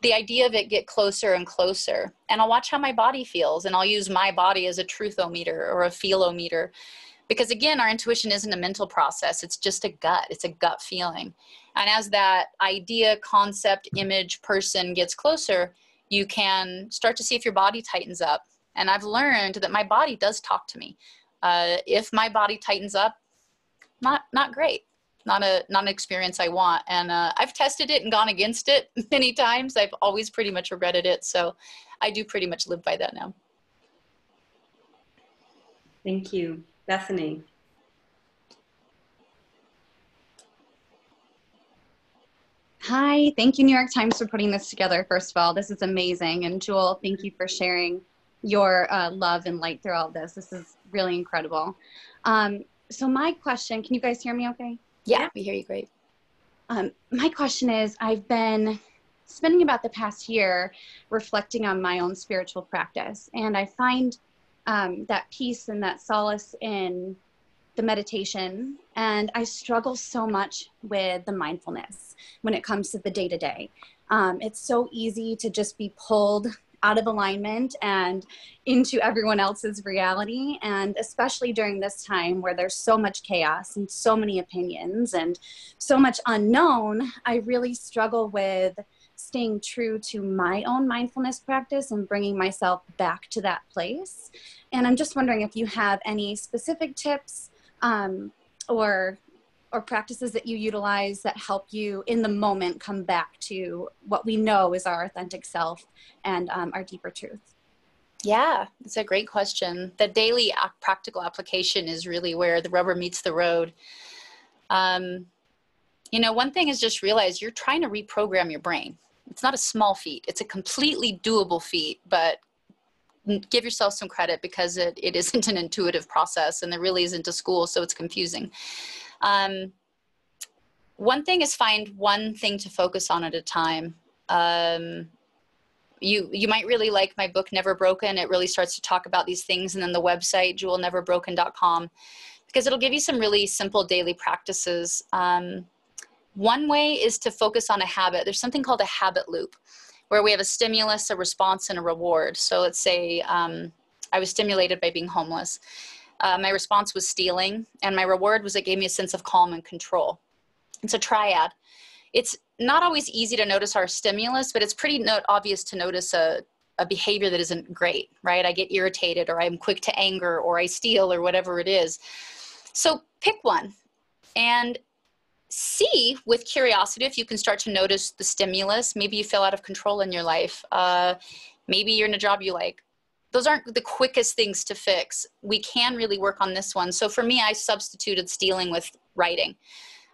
the idea of it, get closer and closer. And I'll watch how my body feels, and I'll use my body as a truthometer or a feelometer. Because again, our intuition isn't a mental process. It's just a gut. It's a gut feeling. And as that idea, concept, image, person gets closer, you can start to see if your body tightens up. And I've learned that my body does talk to me. If my body tightens up, not great. Not an experience I want. And I've tested it and gone against it many times. I've always pretty much regretted it. So I do pretty much live by that now. Thank you. Bethany. Hi, thank you, New York Times, for putting this together, first of all. This is amazing. And Jewel, thank you for sharing your love and light through all this. This is really incredible. So my question, can you guys hear me okay? Yeah, we hear you great. My question is, I've been spending about the past year reflecting on my own spiritual practice, and I find that peace and that solace in the meditation. And I struggle so much with the mindfulness when it comes to the day-to-day. It's so easy to just be pulled out of alignment and into everyone else's reality. And especially during this time where there's so much chaos and so many opinions and so much unknown, I really struggle with staying true to my own mindfulness practice and bringing myself back to that place. And I'm just wondering if you have any specific tips or practices that you utilize that help you in the moment come back to what we know is our authentic self and our deeper truth. Yeah, it's a great question. The daily practical application is really where the rubber meets the road. You know, one thing is just realize you're trying to reprogram your brain. It's not a small feat. It's a completely doable feat, but give yourself some credit because it isn't an intuitive process and there really isn't a school, so it's confusing. One thing is find one thing to focus on at a time. You might really like my book, Never Broken. It really starts to talk about these things. And then the website, JewelNeverBroken.com, because it'll give you some really simple daily practices. One way is to focus on a habit. There's something called a habit loop where we have a stimulus, a response, and a reward. So let's say I was stimulated by being homeless. My response was stealing, and my reward was it gave me a sense of calm and control. It's a triad. It's not always easy to notice our stimulus, but it's pretty obvious to notice a behavior that isn't great, right? I get irritated, or I'm quick to anger, or I steal, or whatever it is. So pick one and see with curiosity if you can start to notice the stimulus. Maybe you feel out of control in your life. Maybe you're in a job you like. Those aren't the quickest things to fix. We can really work on this one. So for me, I substituted stealing with writing.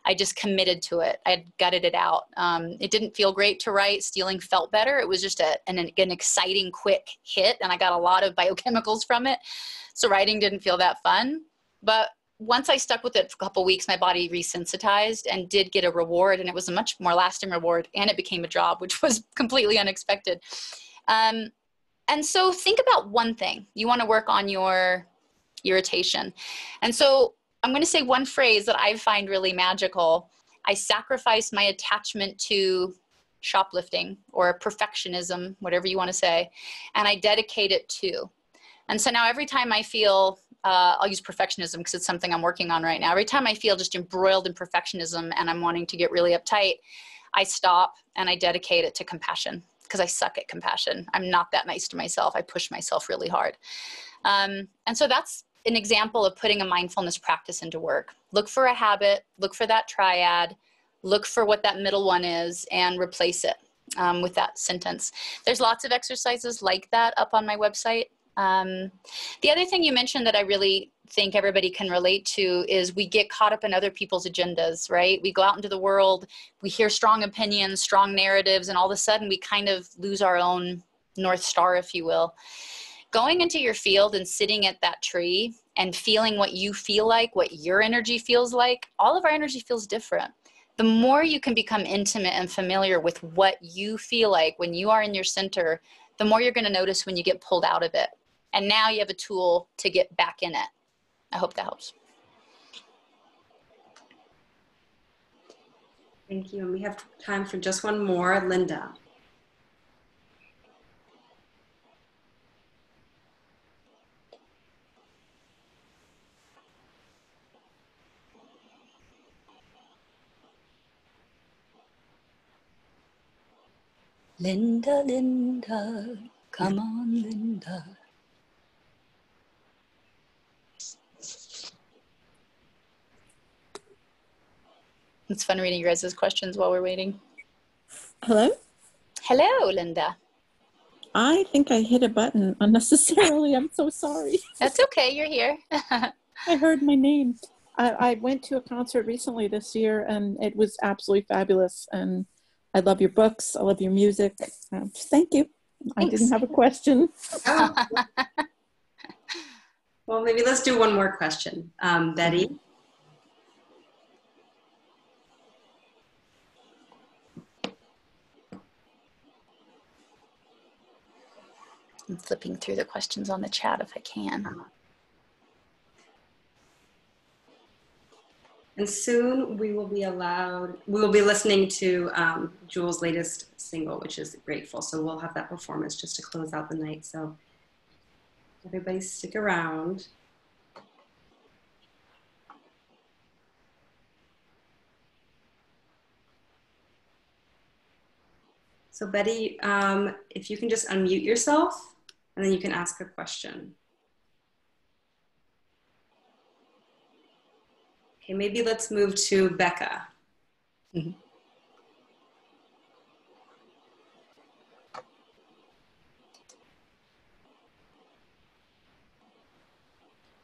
I just committed to it. I gutted it out. It didn't feel great to write. Stealing felt better. It was just an exciting, quick hit, and I got a lot of biochemicals from it. So writing didn't feel that fun. But once I stuck with it for a couple of weeks, my body resensitized and did get a reward, and it was a much more lasting reward, and it became a job, which was completely unexpected. And so think about one thing. You want to work on your irritation. And so I'm going to say one phrase that I find really magical. I sacrifice my attachment to shoplifting or perfectionism, whatever you want to say, and I dedicate it to. And so now every time I feel, I'll use perfectionism because it's something I'm working on right now. Every time I feel just embroiled in perfectionism and I'm wanting to get really uptight, I stop and I dedicate it to compassion. Because I suck at compassion. I'm not that nice to myself. I push myself really hard. And so that's an example of putting a mindfulness practice into work. Look for a habit, look for that triad, look for what that middle one is, and replace it with that sentence. There's lots of exercises like that up on my website. The other thing you mentioned that I really think everybody can relate to is we get caught up in other people's agendas, right? We go out into the world, we hear strong opinions, strong narratives, and all of a sudden we kind of lose our own North Star, if you will. Going into your field and sitting at that tree and feeling what you feel like, what your energy feels like, all of our energy feels different. The more you can become intimate and familiar with what you feel like when you are in your center, the more you're going to notice when you get pulled out of it. And now you have a tool to get back in it. I hope that helps. Thank you. And we have time for just one more. Linda. Linda, Linda, come on, Linda. It's fun reading you guys' questions while we're waiting. Hello? Hello, Linda. I think I hit a button unnecessarily. I'm so sorry. That's okay. You're here. I heard my name. I went to a concert recently this year, and it was absolutely fabulous. And I love your books. I love your music. Thank you. Thanks. I didn't have a question. Well, maybe let's do one more question. Betty? I'm flipping through the questions on the chat if I can. And soon we will be listening to Jewel's latest single, which is Grateful. So we'll have that performance just to close out the night. So everybody stick around. So Betty, if you can just unmute yourself and then you can ask a question. Okay, maybe let's move to Becca. Mm-hmm.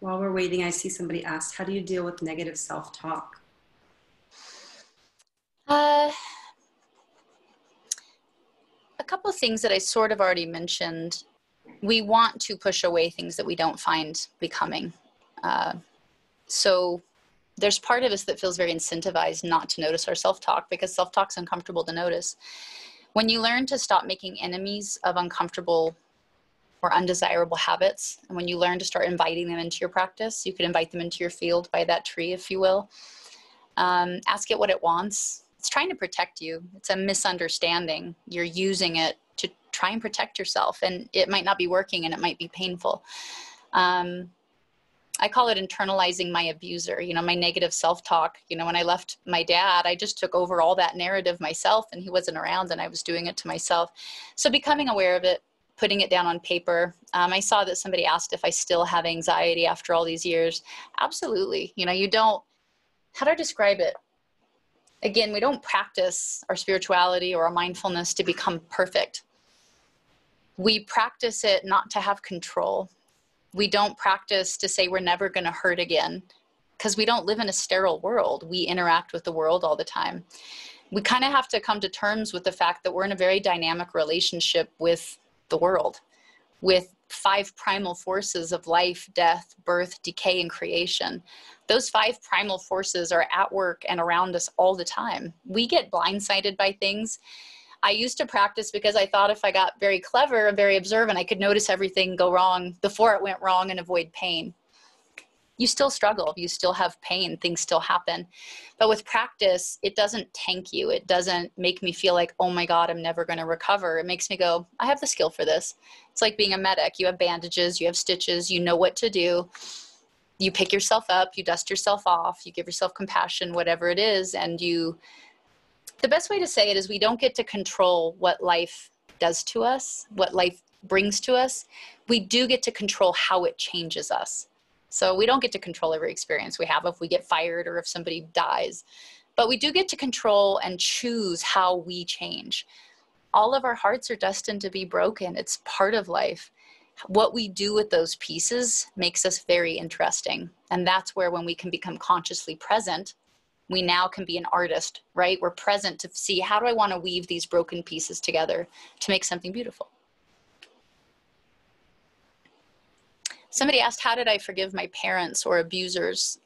While we're waiting, I see somebody asked, how do you deal with negative self-talk? A couple of things that I sort of already mentioned. We want to push away things that we don't find becoming. So there's part of us that feels very incentivized not to notice our self-talk because self-talk's uncomfortable to notice. When you learn to stop making enemies of uncomfortable or undesirable habits, and when you learn to start inviting them into your practice, you could invite them into your field by that tree, if you will. Ask it what it wants. It's trying to protect you. It's a misunderstanding. You're using it to try and protect yourself, and it might not be working and it might be painful. I call it internalizing my abuser, you know, my negative self-talk. You know, when I left my dad, I just took over all that narrative myself, and he wasn't around and I was doing it to myself. So becoming aware of it, putting it down on paper. I saw that somebody asked if I still have anxiety after all these years. Absolutely. You know, you don't, how do I describe it? Again, we don't practice our spirituality or our mindfulness to become perfect. We practice it not to have control. We don't practice to say we're never going to hurt again because we don't live in a sterile world. We interact with the world all the time. We kind of have to come to terms with the fact that we're in a very dynamic relationship with the world, with 5 primal forces of life, death, birth, decay, and creation. Those 5 primal forces are at work and around us all the time. We get blindsided by things. I used to practice because I thought if I got very clever and very observant, I could notice everything go wrong before it went wrong and avoid pain. You still struggle. You still have pain. Things still happen. But with practice, it doesn't tank you. It doesn't make me feel like, oh my God, I'm never going to recover. It makes me go, I have the skill for this. It's like being a medic. You have bandages, you have stitches, you know what to do. You pick yourself up, you dust yourself off, you give yourself compassion, whatever it is, and you... The best way to say it is we don't get to control what life does to us, what life brings to us. We do get to control how it changes us. So we don't get to control every experience we have if we get fired or if somebody dies, but we do get to control and choose how we change. All of our hearts are destined to be broken. It's part of life. What we do with those pieces makes us very interesting. And that's where when we can become consciously present, we now can be an artist, right? We're present to see, how do I want to weave these broken pieces together to make something beautiful? Somebody asked, how did I forgive my parents or abusers?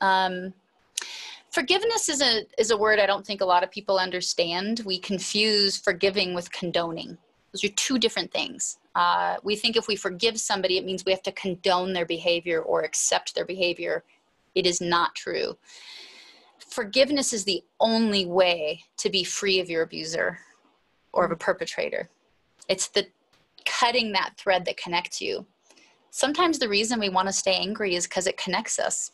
Forgiveness is a word I don't think a lot of people understand. We confuse forgiving with condoning. Those are two different things. We think if we forgive somebody, it means we have to condone their behavior or accept their behavior. It is not true. Forgiveness is the only way to be free of your abuser or of a perpetrator. It's the cutting that thread that connects you. Sometimes the reason we want to stay angry is because it connects us,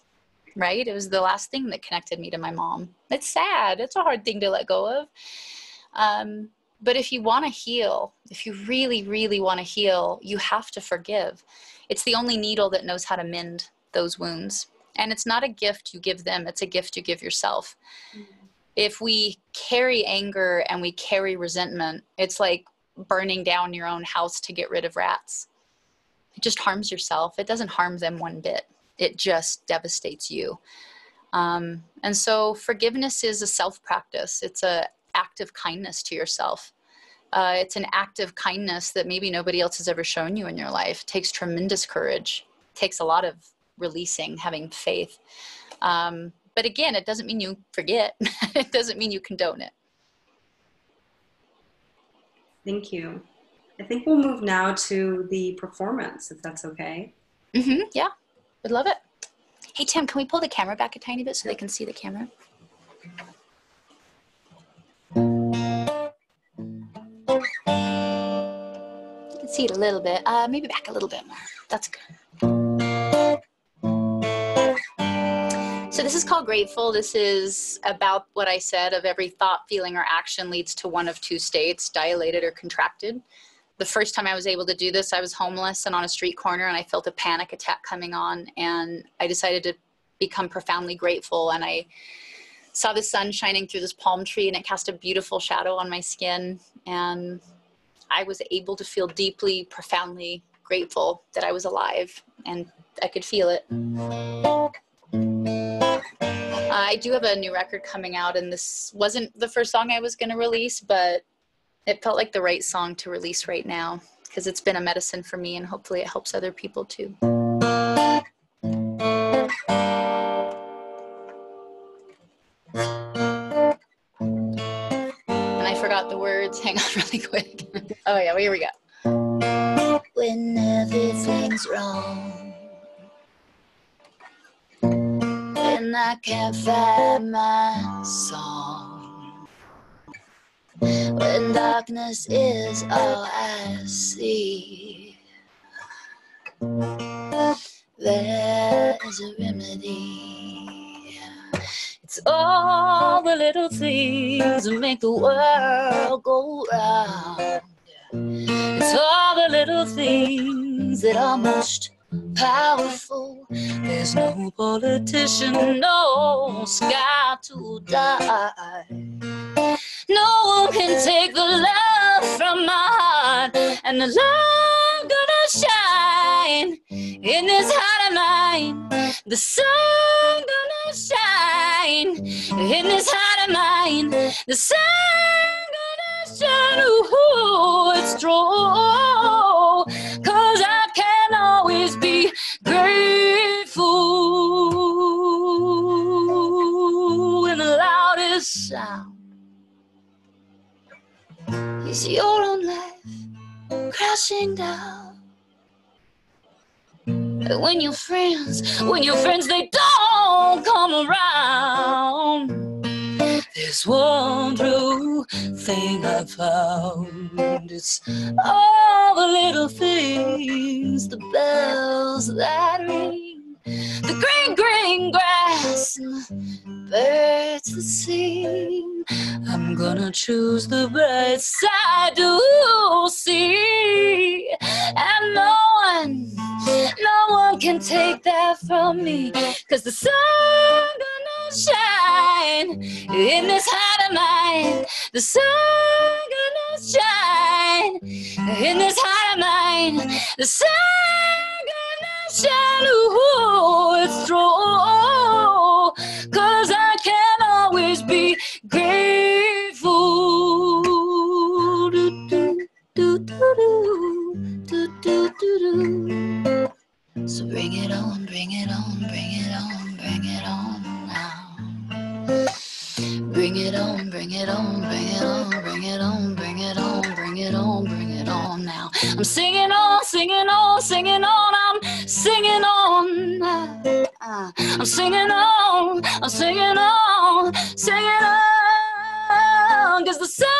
right? It was the last thing that connected me to my mom. It's sad. It's a hard thing to let go of. But if you want to heal, if you really, really want to heal, you have to forgive. It's the only needle that knows how to mend those wounds. And it's not a gift you give them, it's a gift you give yourself. Mm-hmm. If we carry anger and we carry resentment, it's like burning down your own house to get rid of rats. It just harms yourself. It doesn't harm them one bit. It just devastates you. And so forgiveness is a self-practice. It's an act of kindness to yourself. It's an act of kindness that maybe nobody else has ever shown you in your life. It takes tremendous courage. It takes a lot of releasing, having faith. But again, it doesn't mean you forget. It doesn't mean you condone it. Thank you. I think we'll move now to the performance, if that's okay. Mm-hmm, yeah, would love it. Hey, Tim, can we pull the camera back a tiny bit so they can see the camera? You can see it a little bit, maybe back a little bit more. That's good. So this is called Grateful. This is about what I said of every thought, feeling, or action leads to one of two states, dilated or contracted. The first time I was able to do this, I was homeless and on a street corner, and I felt a panic attack coming on, and I decided to become profoundly grateful, and I saw the sun shining through this palm tree, and it cast a beautiful shadow on my skin, and I was able to feel deeply, profoundly grateful that I was alive, and I could feel it. I do have a new record coming out, and this wasn't the first song I was going to release, but it felt like the right song to release right now because it's been a medicine for me, and hopefully it helps other people too. And I forgot the words. Hang on really quick. Oh yeah, well, here we go. When everything's wrong, and I can't find my song, when darkness is all I see, there's a remedy. It's all the little things that make the world go round. It's all the little things that are most powerful. There's no politician, no sky to die. No one can take the love from my heart, and the love gonna shine in this heart of mine. The sun gonna shine in this heart of mine. The sun gonna shine. Ooh, it's true, 'cause I can always be grateful. When the loudest sound is your own life crashing down. When your friends they don't come around, there's one true thing I found. It's all the little things, the bells that ring, the green, green grass, and the birds that sing. I'm gonna choose the bright side to see, and no one can take that from me, 'cause the sun gonna shine in this heart of mine. The sun gonna shine in this heart of mine. The sun gonna shine. Ooh, it's true, 'cause I can always be grateful. Do, do, do, do, do, do, do, do. So bring it on, bring it on, bring it on, bring it on now. Bring it on, bring it on, bring it on, bring it on, bring it on, bring it on, bring it on now. I'm singing on, singing on, singing on, I'm singing on. I'm singing on, I'm singing on, singing on. 'Cause the sun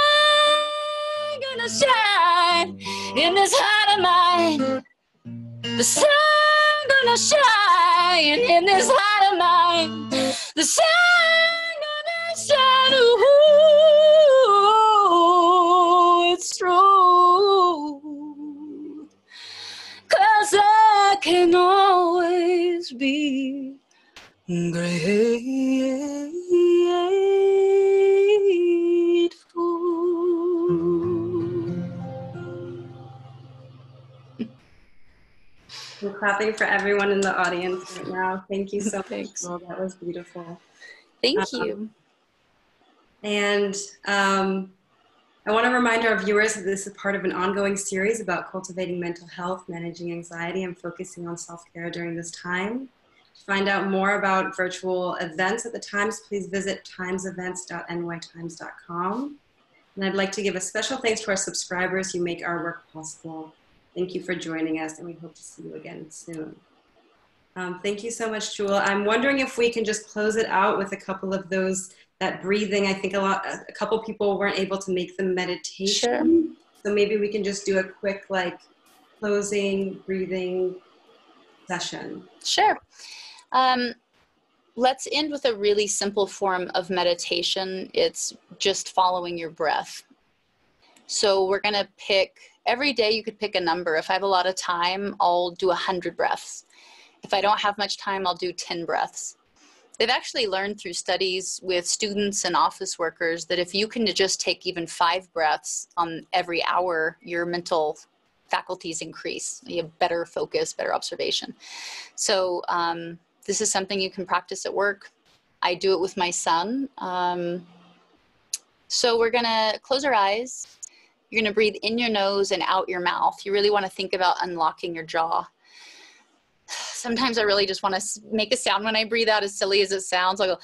gonna shine in this heart of mine. The sun gonna shine in this heart of mine. The sun shine, ooh, it's true, 'cause I can always be grateful. We're clapping for everyone in the audience right now. Thank you so much. Well, that was beautiful. Thank you. And I want to remind our viewers that this is part of an ongoing series about cultivating mental health, managing anxiety, and focusing on self-care during this time. To find out more about virtual events at the Times, please visit timesevents.nytimes.com. And I'd like to give a special thanks to our subscribers. You make our work possible. Thank you for joining us, and we hope to see you again soon. Thank you so much, Jewel. I'm wondering if we can just close it out with a couple of those, that breathing. I think a couple people weren't able to make the meditation. Sure. So maybe we can just do a quick like closing breathing session. Sure. Let's end with a really simple form of meditation. It's just following your breath. So we're going to pick, every day you could pick a number. If I have a lot of time, I'll do 100 breaths. If I don't have much time, I'll do 10 breaths. They've actually learned through studies with students and office workers that if you can just take even 5 breaths on every hour, your mental faculties increase. You have better focus, better observation. So this is something you can practice at work. I do it with my son. So we're gonna close our eyes. You're gonna breathe in your nose and out your mouth. You really wanna think about unlocking your jaw. Sometimes I really just want to make a sound when I breathe out, as silly as it sounds. I'll go,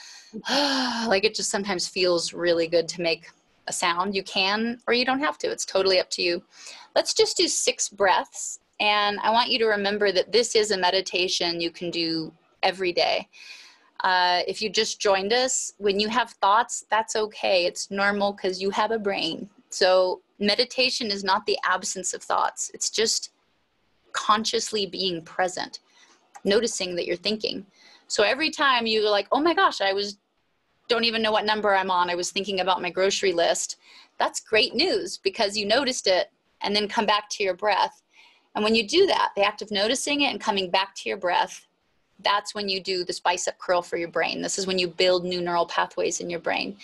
oh, like it just sometimes feels really good to make a sound. You can, or you don't have to. It's totally up to you. Let's just do 6 breaths. And I want you to remember that this is a meditation you can do every day. If you just joined us, when you have thoughts, that's okay. It's normal because you have a brain. So meditation is not the absence of thoughts. It's just consciously being present, noticing that you're thinking. So every time you're like, oh my gosh, don't even know what number I'm on. I was thinking about my grocery list. That's great news because you noticed it, and then come back to your breath. And when you do that, the act of noticing it and coming back to your breath, that's when you do this bicep curl for your brain. This is when you build new neural pathways in your brain.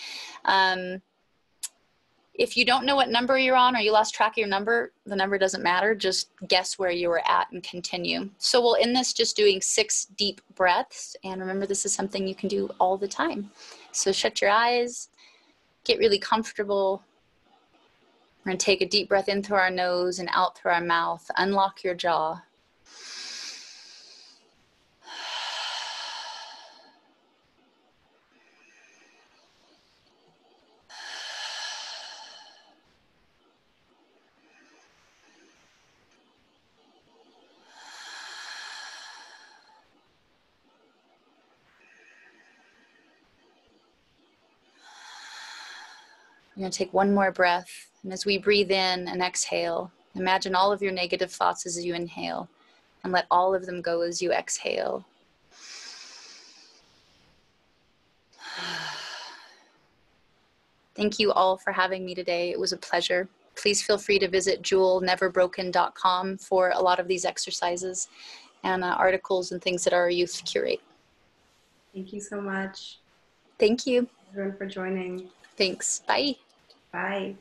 If you don't know what number you're on or you lost track of your number, the number doesn't matter. Just guess where you were at and continue. So we'll end this just doing 6 deep breaths. And remember, this is something you can do all the time. So shut your eyes, get really comfortable. We're gonna take a deep breath in through our nose and out through our mouth. Unlock your jaw. We're going to take one more breath, and as we breathe in and exhale, imagine all of your negative thoughts as you inhale, and let all of them go as you exhale. Thank you all for having me today. It was a pleasure. Please feel free to visit JewelNeverBroken.com for a lot of these exercises and articles and things that our youth curate. Thank you so much. Thank you. Everyone for joining. Thanks. Bye. Bye.